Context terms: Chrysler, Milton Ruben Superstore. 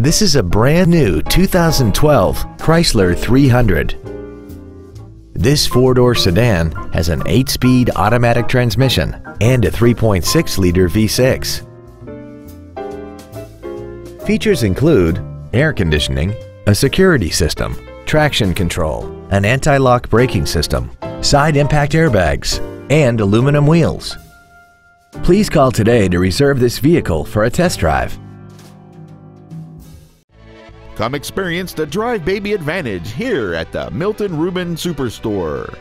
This is a brand new 2012 Chrysler 300. This four-door sedan has an 8-speed automatic transmission and a 3.6-liter V6. Features include air conditioning, a security system, traction control, an anti-lock braking system, side impact airbags, and aluminum wheels. Please call today to reserve this vehicle for a test drive. Come experience the Drive Baby Advantage here at the Milton Ruben Superstore.